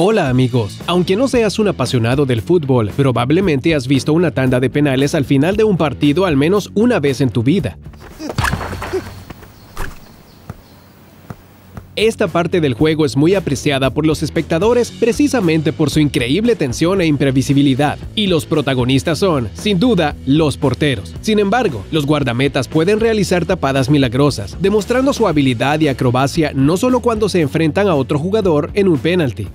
Hola amigos, aunque no seas un apasionado del fútbol, probablemente has visto una tanda de penales al final de un partido al menos una vez en tu vida. Esta parte del juego es muy apreciada por los espectadores precisamente por su increíble tensión e imprevisibilidad, y los protagonistas son, sin duda, los porteros. Sin embargo, los guardametas pueden realizar tapadas milagrosas, demostrando su habilidad y acrobacia no solo cuando se enfrentan a otro jugador en un penalti.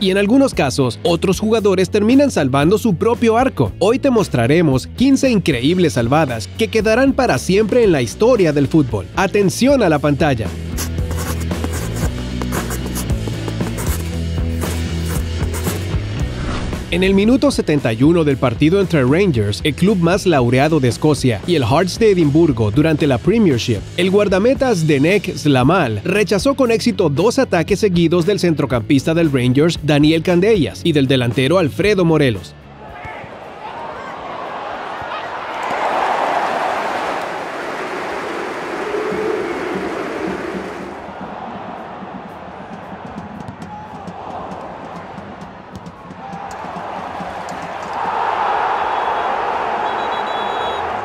Y en algunos casos, otros jugadores terminan salvando su propio arco. Hoy te mostraremos 15 increíbles salvadas que quedarán para siempre en la historia del fútbol. ¡Atención a la pantalla! En el minuto 71 del partido entre Rangers, el club más laureado de Escocia, y el Hearts de Edimburgo durante la Premiership, el guardameta Zdenek Zlamal rechazó con éxito dos ataques seguidos del centrocampista del Rangers, Daniel Candellas, y del delantero Alfredo Morelos.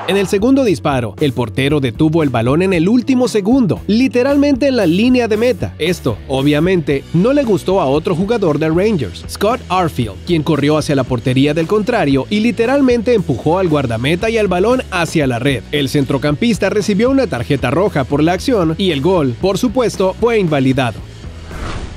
En el segundo disparo, el portero detuvo el balón en el último segundo, literalmente en la línea de meta. Esto, obviamente, no le gustó a otro jugador de Rangers, Scott Arfield, quien corrió hacia la portería del contrario y literalmente empujó al guardameta y al balón hacia la red. El centrocampista recibió una tarjeta roja por la acción y el gol, por supuesto, fue invalidado.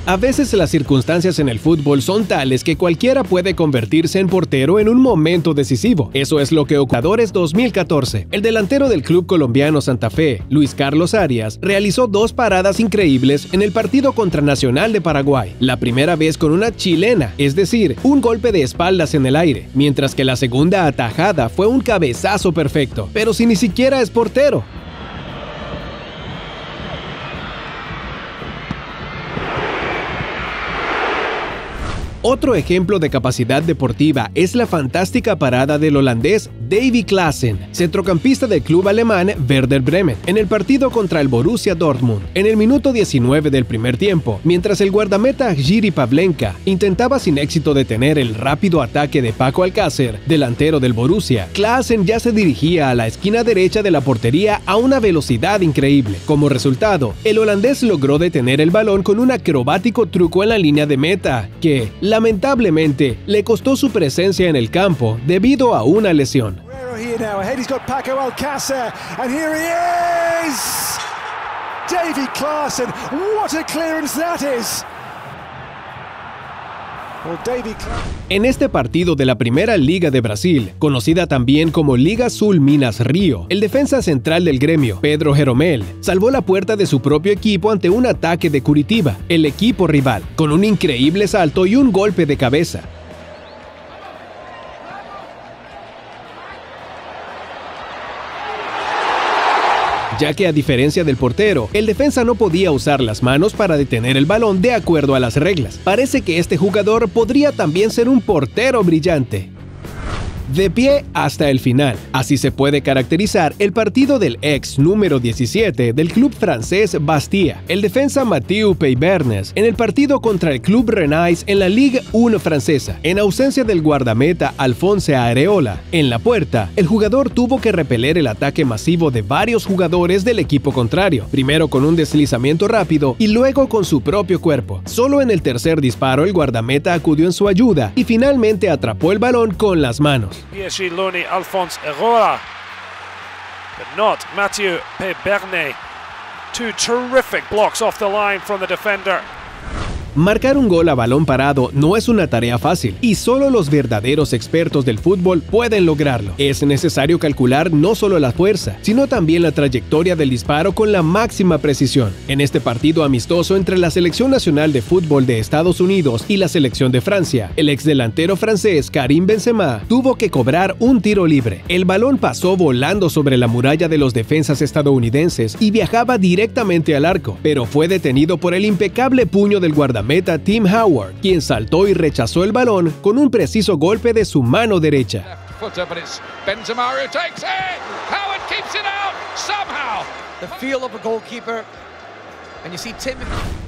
A veces las circunstancias en el fútbol son tales que cualquiera puede convertirse en portero en un momento decisivo. Eso es lo que ocurrió en 2014. El delantero del club colombiano Santa Fe, Luis Carlos Arias, realizó dos paradas increíbles en el partido contra Nacional de Paraguay. La primera vez con una chilena, es decir, un golpe de espaldas en el aire, mientras que la segunda atajada fue un cabezazo perfecto, pero si ni siquiera es portero. Otro ejemplo de capacidad deportiva es la fantástica parada del holandés David Klassen, centrocampista del club alemán Werder Bremen, en el partido contra el Borussia Dortmund. En el minuto 19 del primer tiempo, mientras el guardameta Jiri Pavlenka intentaba sin éxito detener el rápido ataque de Paco Alcácer, delantero del Borussia, Klassen ya se dirigía a la esquina derecha de la portería a una velocidad increíble. Como resultado, el holandés logró detener el balón con un acrobático truco en la línea de meta, que, lamentablemente, le costó su presencia en el campo debido a una lesión. En este partido de la Primera Liga de Brasil, conocida también como Liga Sul Minas Río, el defensa central del Grêmio, Pedro Jeromel, salvó la puerta de su propio equipo ante un ataque de Curitiba, el equipo rival, con un increíble salto y un golpe de cabeza. Ya que a diferencia del portero, el defensa no podía usar las manos para detener el balón de acuerdo a las reglas. Parece que este jugador podría también ser un portero brillante. De pie hasta el final. Así se puede caracterizar el partido del ex número 17 del club francés Bastia, el defensa Mathieu Peybernès, en el partido contra el club Rennes en la Ligue 1 francesa. En ausencia del guardameta Alphonse Areola en la puerta, el jugador tuvo que repeler el ataque masivo de varios jugadores del equipo contrario, primero con un deslizamiento rápido y luego con su propio cuerpo. Solo en el tercer disparo el guardameta acudió en su ayuda y finalmente atrapó el balón con las manos. PSG loanee Alphonse Areola, but not Mathieu Peybernès. Two terrific blocks off the line from the defender. Marcar un gol a balón parado no es una tarea fácil, y solo los verdaderos expertos del fútbol pueden lograrlo. Es necesario calcular no solo la fuerza, sino también la trayectoria del disparo con la máxima precisión. En este partido amistoso entre la Selección Nacional de Fútbol de Estados Unidos y la Selección de Francia, el exdelantero francés Karim Benzema tuvo que cobrar un tiro libre. El balón pasó volando sobre la muralla de los defensas estadounidenses y viajaba directamente al arco, pero fue detenido por el impecable puño del guardameta Tim Howard, quien saltó y rechazó el balón con un preciso golpe de su mano derecha.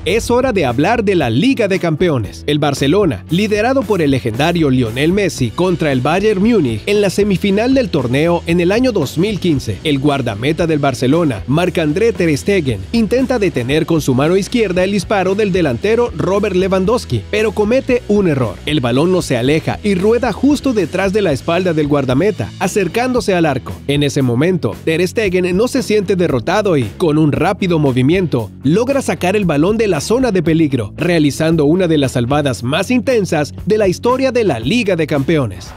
Es hora de hablar de la Liga de Campeones. El Barcelona, liderado por el legendario Lionel Messi contra el Bayern Múnich en la semifinal del torneo en el año 2015. El guardameta del Barcelona, Marc-André Ter Stegen, intenta detener con su mano izquierda el disparo del delantero Robert Lewandowski, pero comete un error. El balón no se aleja y rueda justo detrás de la espalda del guardameta, acercándose al arco. En ese momento, Ter Stegen no se siente derrotado y, con un rápido movimiento, logra sacar el balón de la zona de peligro, realizando una de las salvadas más intensas de la historia de la Liga de Campeones.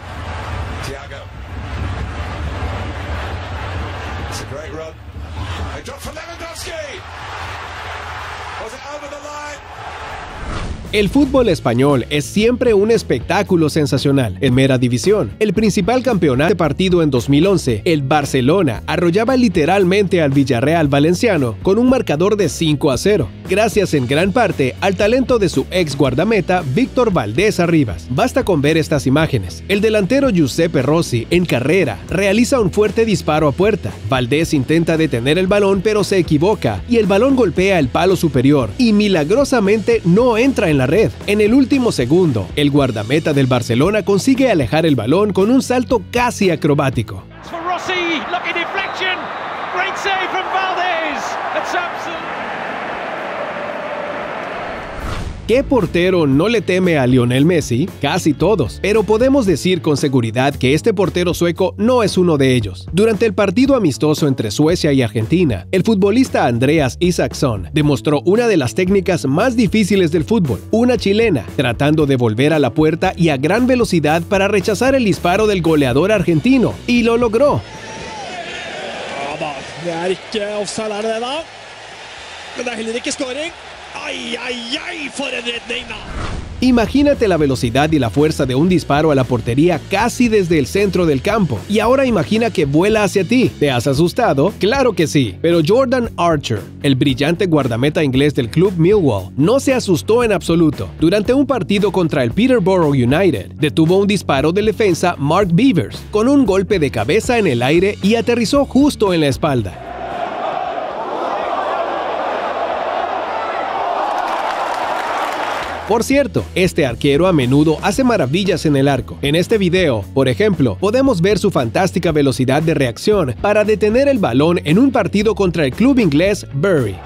El fútbol español es siempre un espectáculo sensacional. En Primera División, el principal campeonato de partido en 2011, el Barcelona arrollaba literalmente al Villarreal valenciano con un marcador de 5-0, gracias en gran parte al talento de su ex guardameta Víctor Valdés Arribas. Basta con ver estas imágenes. El delantero Giuseppe Rossi, en carrera, realiza un fuerte disparo a puerta. Valdés intenta detener el balón pero se equivoca y el balón golpea el palo superior y milagrosamente no entra en la red. En el último segundo, el guardameta del Barcelona consigue alejar el balón con un salto casi acrobático. ¿Qué portero no le teme a Lionel Messi? Casi todos, pero podemos decir con seguridad que este portero sueco no es uno de ellos. Durante el partido amistoso entre Suecia y Argentina, el futbolista Andreas Isaksson demostró una de las técnicas más difíciles del fútbol, una chilena, tratando de volver a la puerta y a gran velocidad para rechazar el disparo del goleador argentino, y lo logró. ¡Ay, ay, ay! Imagínate la velocidad y la fuerza de un disparo a la portería casi desde el centro del campo. Y ahora imagina que vuela hacia ti. ¿Te has asustado? Claro que sí. Pero Jordan Archer, el brillante guardameta inglés del club Millwall, no se asustó en absoluto. Durante un partido contra el Peterborough United, detuvo un disparo del defensa Mark Beavers con un golpe de cabeza en el aire y aterrizó justo en la espalda. Por cierto, este arquero a menudo hace maravillas en el arco. En este video, por ejemplo, podemos ver su fantástica velocidad de reacción para detener el balón en un partido contra el club inglés Bury.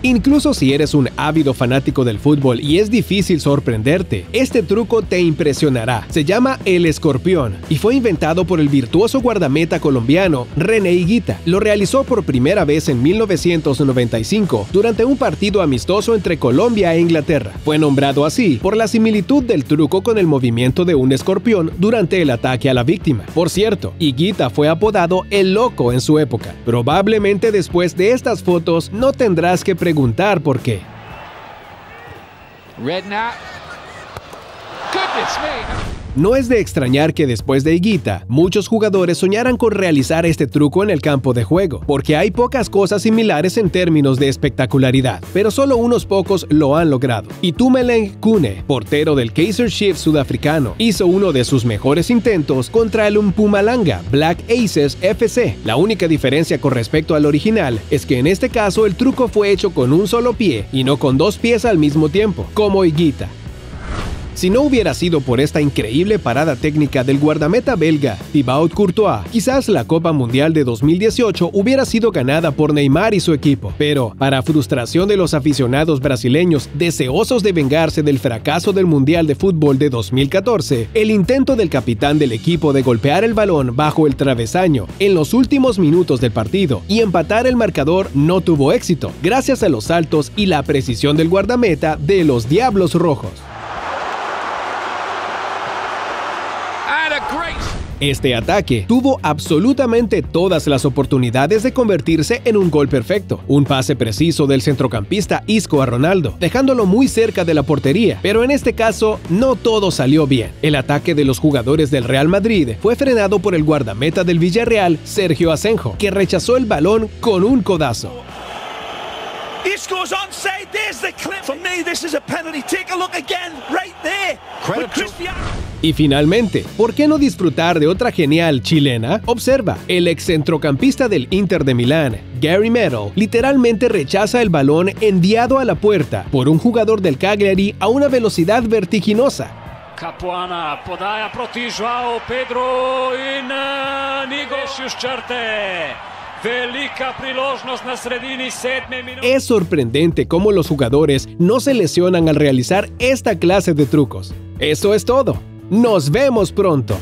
Incluso si eres un ávido fanático del fútbol y es difícil sorprenderte, este truco te impresionará. Se llama el escorpión y fue inventado por el virtuoso guardameta colombiano René Higuita. Lo realizó por primera vez en 1995 durante un partido amistoso entre Colombia e Inglaterra. Fue nombrado así por la similitud del truco con el movimiento de un escorpión durante el ataque a la víctima. Por cierto, Higuita fue apodado El Loco en su época. Probablemente después de estas fotos no tendrás que preguntar por qué. No es de extrañar que después de Higuita, muchos jugadores soñaran con realizar este truco en el campo de juego, porque hay pocas cosas similares en términos de espectacularidad, pero solo unos pocos lo han logrado. Itumeleng Kune, portero del Kaizer Chiefs sudafricano, hizo uno de sus mejores intentos contra el Mpumalanga Black Aces FC. La única diferencia con respecto al original es que en este caso el truco fue hecho con un solo pie y no con dos pies al mismo tiempo, como Higuita. Si no hubiera sido por esta increíble parada técnica del guardameta belga Thibaut Courtois, quizás la Copa Mundial de 2018 hubiera sido ganada por Neymar y su equipo. Pero, para frustración de los aficionados brasileños deseosos de vengarse del fracaso del Mundial de Fútbol de 2014, el intento del capitán del equipo de golpear el balón bajo el travesaño en los últimos minutos del partido y empatar el marcador no tuvo éxito, gracias a los saltos y la precisión del guardameta de los Diablos Rojos. Este ataque tuvo absolutamente todas las oportunidades de convertirse en un gol perfecto. Un pase preciso del centrocampista Isco a Ronaldo, dejándolo muy cerca de la portería. Pero en este caso, no todo salió bien. El ataque de los jugadores del Real Madrid fue frenado por el guardameta del Villarreal, Sergio Asenjo, que rechazó el balón con un codazo. Isco's onside. There's the clip. For me, this is a penalty. Take a look again, right there. Y finalmente, ¿por qué no disfrutar de otra genial chilena? Observa, el excentrocampista del Inter de Milán, Gary Medel, literalmente rechaza el balón enviado a la puerta por un jugador del Cagliari a una velocidad vertiginosa. Capuana podaja protižao Pedro in Es sorprendente cómo los jugadores no se lesionan al realizar esta clase de trucos. Eso es todo. ¡Nos vemos pronto!